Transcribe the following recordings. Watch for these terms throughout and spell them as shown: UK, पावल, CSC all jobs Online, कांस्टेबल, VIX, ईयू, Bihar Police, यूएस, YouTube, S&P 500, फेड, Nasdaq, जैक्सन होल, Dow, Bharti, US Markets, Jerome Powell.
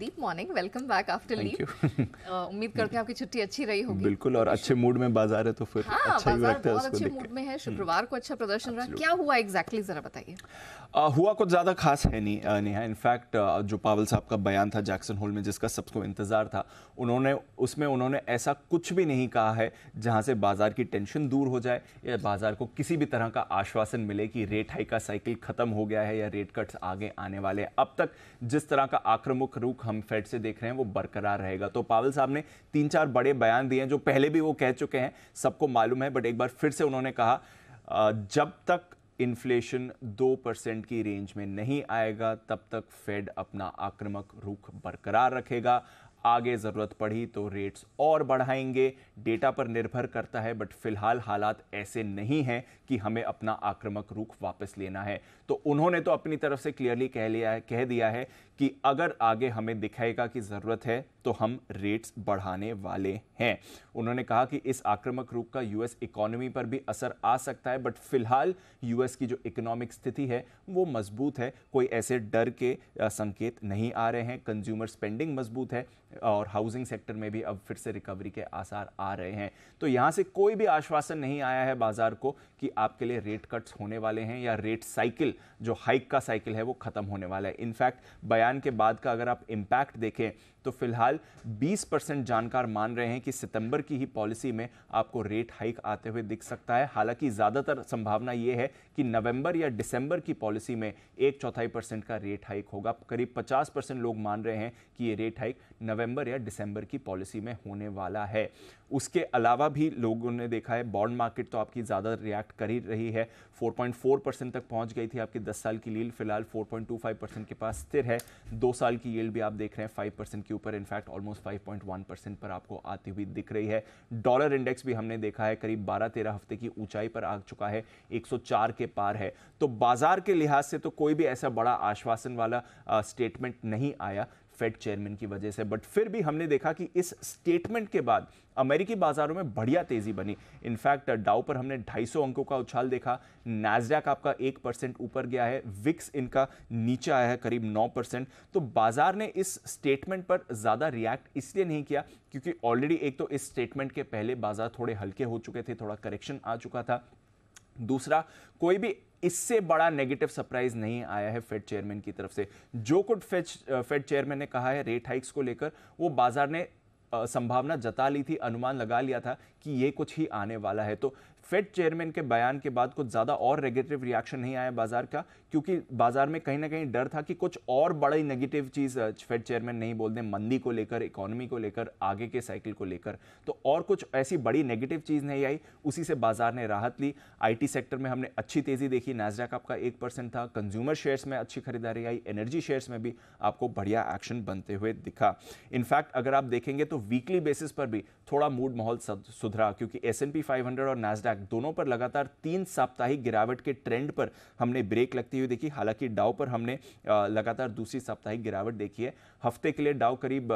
दीप morning, welcome back after leave. उम्मीद करते हैं आपकी छुट्टी अच्छी रही होगी। बिल्कुल, और अच्छे मूड में बाजार है तो फिर अच्छा ही लगता है। बहुत अच्छे मूड में है, शुक्रवार को अच्छा प्रदर्शन रहा। क्या हुआ एग्जैक्टली जरा बताइए। हुआ कुछ ज़्यादा खास है नहीं नेहा। इनफैक्ट जो पावल साहब का बयान था जैक्सन होल में, जिसका सबको इंतजार था, उसमें उन्होंने ऐसा कुछ भी नहीं कहा है जहाँ से बाजार की टेंशन दूर हो जाए या बाजार को किसी भी तरह का आश्वासन मिले कि रेट हाइक का साइकिल खत्म हो गया है या रेट कट्स आगे आने वाले। अब तक जिस तरह का आक्रामक रुख हम फेड से देख रहे हैं वो बरकरार रहेगा। तो पावल साहब ने 3-4 बड़े बयान दिए हैं जो पहले भी वो कह चुके हैं, सबको मालूम है, बट एक बार फिर से उन्होंने कहा जब तक इन्फ्लेशन 2% की रेंज में नहीं आएगा तब तक फेड अपना आक्रामक रुख बरकरार रखेगा। आगे ज़रूरत पड़ी तो रेट्स और बढ़ाएंगे, डेटा पर निर्भर करता है, बट फिलहाल हालात ऐसे नहीं हैं कि हमें अपना आक्रामक रुख वापस लेना है। तो उन्होंने तो अपनी तरफ से क्लियरली कह दिया है कि अगर आगे हमें दिखाएगा कि ज़रूरत है तो हम रेट्स बढ़ाने वाले हैं। उन्होंने कहा कि इस आक्रामक रुख का यूएस इकोनॉमी पर भी असर आ सकता है, बट फिलहाल यूएस की जो इकोनॉमिक स्थिति है वो मजबूत है, कोई ऐसे डर के संकेत नहीं आ रहे हैं। कंज्यूमर स्पेंडिंग मजबूत है और हाउसिंग सेक्टर में भी अब फिर से रिकवरी के आसार आ रहे हैं। तो यहाँ से कोई भी आश्वासन नहीं आया है बाजार को कि आपके लिए रेट कट्स होने वाले हैं या रेट साइकिल, जो हाइक का साइकिल है, वो ख़त्म होने वाला है। इनफैक्ट बयान के बाद का अगर आप इम्पैक्ट देखें तो फिलहाल 20% जानकार मान रहे हैं कि सितंबर की ही पॉलिसी में आपको रेट हाइक आते हुए दिख सकता है। हालांकि ज़्यादातर संभावना ये है कि नवंबर या दिसंबर की पॉलिसी में 1/4% का रेट हाइक होगा। करीब 50% लोग मान रहे हैं कि ये रेट हाइक नवंबर या दिसंबर की पॉलिसी में होने वाला है। उसके अलावा भी लोगों ने देखा है बॉन्ड मार्केट तो आपकी ज़्यादा रिएक्ट कर ही रही है। 4.4% तक पहुंच गई थी आपकी 10 साल की यील्ड, फिलहाल 4.25% के पास स्थिर है। 2 साल की यील्ड भी आप देख रहे हैं 5% के ऊपर, इनफैक्ट ऑलमोस्ट 5.1% पर आपको आती हुई दिख रही है। डॉलर इंडेक्स भी हमने देखा है करीब 12-13 हफ्ते की ऊंचाई पर आ चुका है, 104 के पार है। तो बाजार के लिहाज से तो कोई भी ऐसा बड़ा आश्वासन वाला स्टेटमेंट नहीं आया फेड चेयरमैन की वजह से, बट फिर भी हमने देखा कि इस स्टेटमेंट के बाद अमेरिकी बाजारों में बढ़िया तेजी बनी। इनफैक्ट डाउ पर हमने 250 अंकों का उछाल देखा, नैस्डैक आपका 1% ऊपर गया है, विक्स इनका नीचे आया है करीब 9%। तो बाजार ने इस स्टेटमेंट पर ज़्यादा रिएक्ट इसलिए नहीं किया क्योंकि ऑलरेडी एक तो इस स्टेटमेंट के पहले बाजार थोड़े हल्के हो चुके थे, थोड़ा करेक्शन आ चुका था। दूसरा, कोई भी इससे बड़ा नेगेटिव सरप्राइज नहीं आया है फेड चेयरमैन की तरफ से। जो कुछ फेड चेयरमैन ने कहा है रेट हाइक्स को लेकर, वो बाजार ने संभावना जता ली थी, अनुमान लगा लिया था कि ये कुछ ही आने वाला है। तो फेड चेयरमैन के बयान के बाद कुछ ज़्यादा और नेगेटिव रिएक्शन नहीं आया बाजार का, क्योंकि बाजार में कहीं ना कहीं डर था कि कुछ और बड़ी नेगेटिव चीज़ फेड चेयरमैन नहीं बोल दें मंदी को लेकर, इकोनॉमी को लेकर, आगे के साइकिल को लेकर। तो और कुछ ऐसी बड़ी नेगेटिव चीज़ नहीं आई, उसी से बाजार ने राहत ली। IT सेक्टर में हमने अच्छी तेज़ी देखी, नैस्डैक आपका 1% था, कंज्यूमर शेयर्स में अच्छी खरीदारी आई, एनर्जी शेयर्स में भी आपको बढ़िया एक्शन बनते हुए दिखा। इनफैक्ट अगर आप देखेंगे तो वीकली बेसिस पर भी थोड़ा मूड माहौल सुधरा, क्योंकि S&P 500 और नैस्डैक दोनों पर लगातार 3 साप्ताहिक गिरावट के ट्रेंड पर हमने ब्रेक लगती हुई देखी। हालांकि डाउ पर हमने लगातार दूसरी साप्ताहिक गिरावट देखी है। हफ्ते के लिए डाउ करीब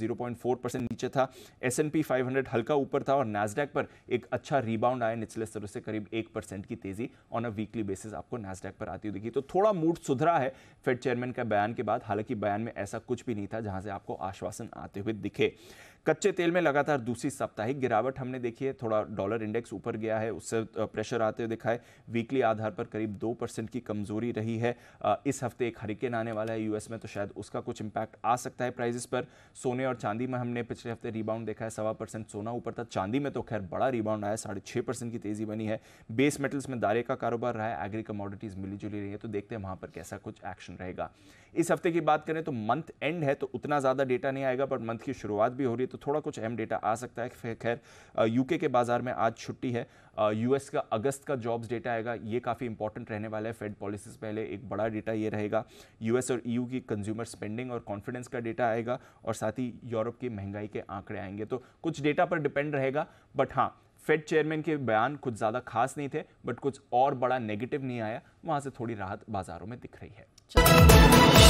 -0.4% नीचे था, S&P 500 हल्का ऊपर था और नैस्डैक पर एक अच्छा रीबाउंड आया निचले स्तरों से, करीब 1% की तेजी ऑन अ वीकली बेसिस आपको नैस्डैक पर आती हुई दिखी। तो थोड़ा मूड सुधरा है फेड चेयरमैन के बयान के बाद, हालांकि बयान में ऐसा कुछ भी नहीं था जहां से आपको आश्वासन आते हुए दिखे। कच्चे तेल में लगातार दूसरी साप्ताहिक गिरावट हमने देखी है, थोड़ा डॉलर इंडेक्स ऊपर गया है, उससे प्रेशर आते हुए दिखा है। वीकली आधार पर करीब 2% की कमजोरी रही है। इस हफ्ते एक हरिकेन आने वाला है यूएस में, तो शायद उसका कुछ इम्पैक्ट आ सकता है प्राइसेस पर। सोने और चांदी में हमने पिछले हफ्ते रीबाउंड देखा है, 1.25% सोना ऊपर था, चांदी में तो खैर बड़ा रीबाउंड आया, 6.5% की तेजी बनी है। बेस मेटल्स में दारे का कारोबार रहा है, एग्री कमोडिटीज़ मिली जुली रही है, तो देखते हैं वहाँ पर कैसा कुछ एक्शन रहेगा। इस हफ्ते की बात करें तो मंथ एंड है तो उतना ज़्यादा डेटा नहीं आएगा, बट मंथ की शुरुआत भी हो रही है तो थोड़ा कुछ अहम डेटा आ सकता है। खैर यूके के बाजार में आज छुट्टी है, यूएस का अगस्त का जॉब्स डेटा आएगा, ये काफ़ी इंपॉर्टेंट रहने वाला है फेड पॉलिसीज पहले, एक बड़ा डेटा ये रहेगा। यूएस और ईयू की कंज्यूमर स्पेंडिंग और कॉन्फिडेंस का डेटा आएगा और साथ ही यूरोप की महंगाई के आंकड़े आएंगे, तो कुछ डेटा पर डिपेंड रहेगा। बट हाँ, फेड चेयरमैन के बयान कुछ ज़्यादा खास नहीं थे, बट कुछ और बड़ा नेगेटिव नहीं आया, वहाँ से थोड़ी राहत बाज़ारों में दिख रही है।